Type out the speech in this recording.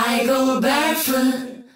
I go barefoot.